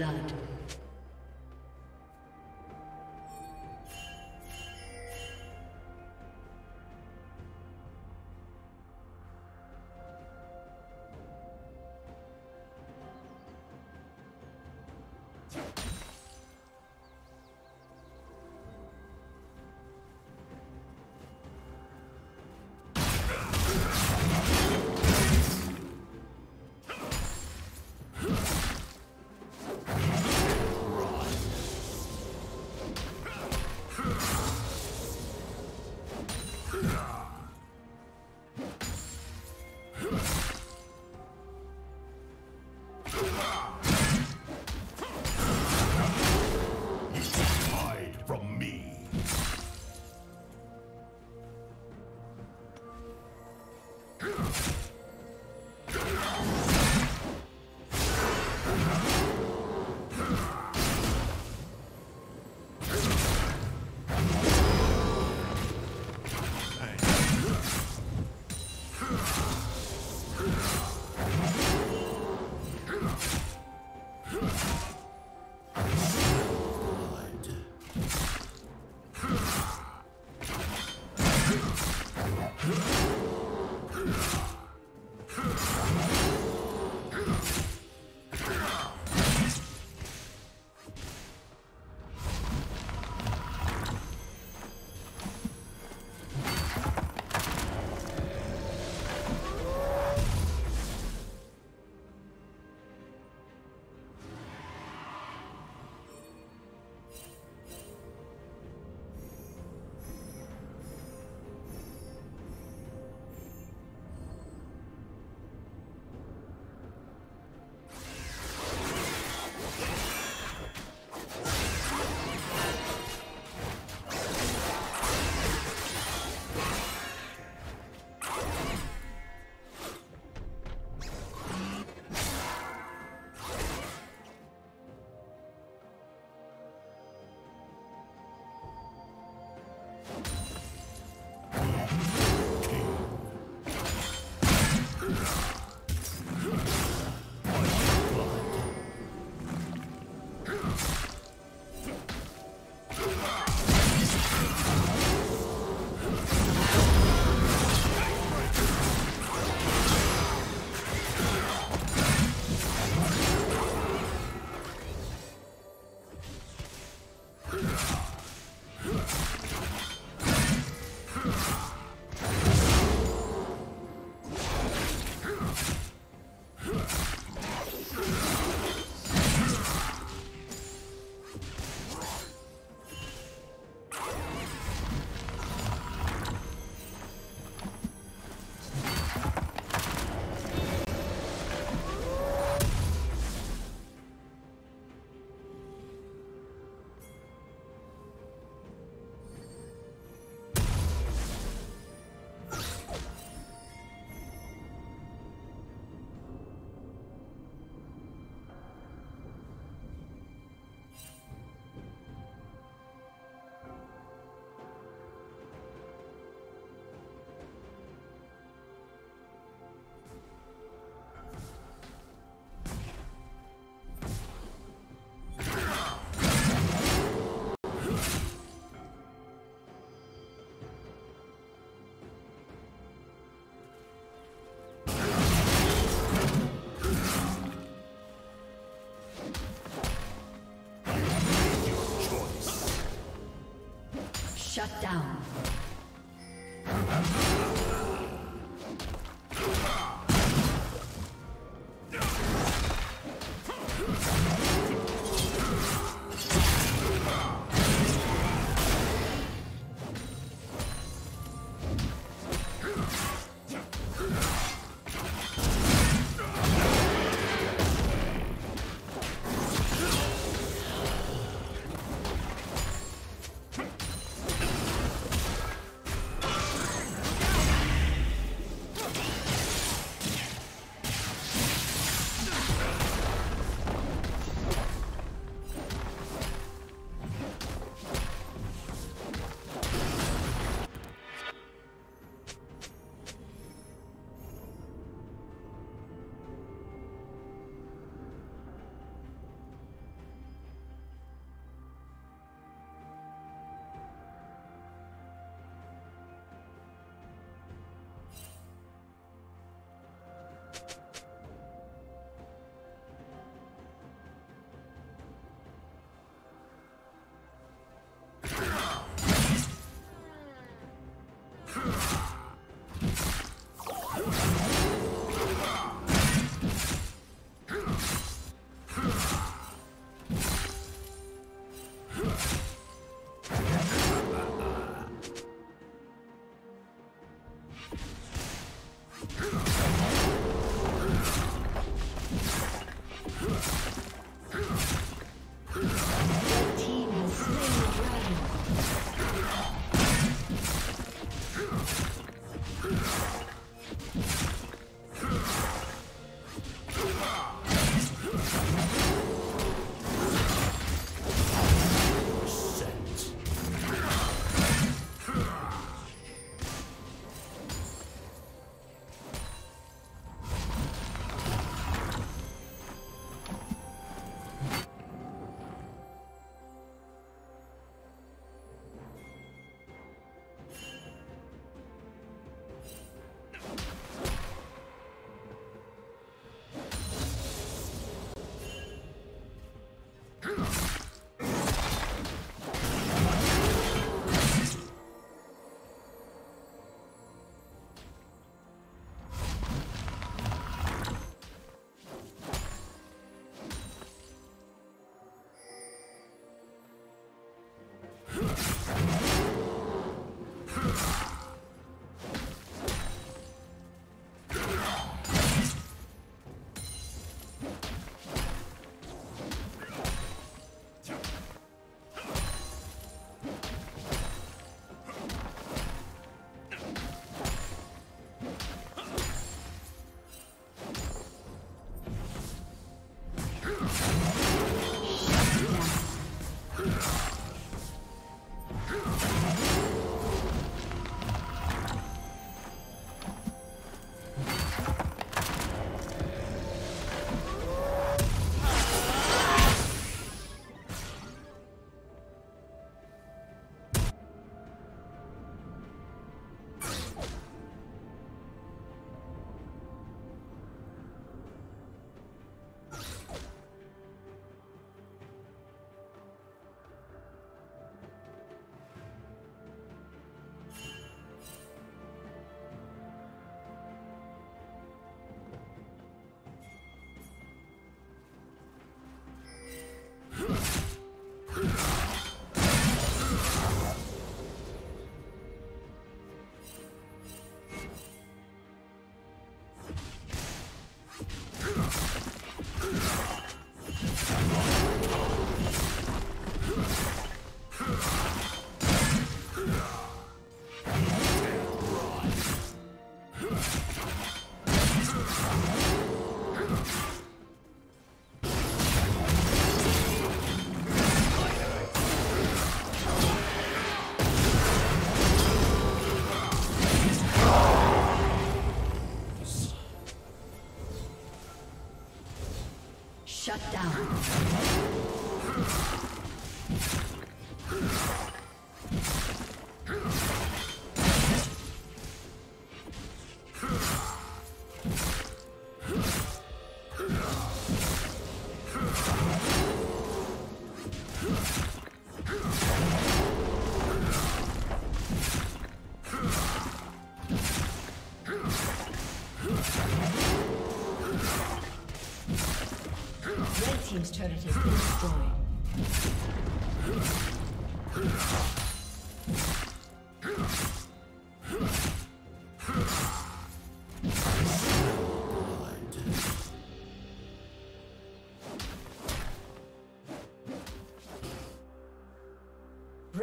blood. Shut down.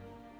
Red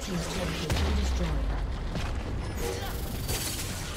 team's turret has been destroyed. Shut down.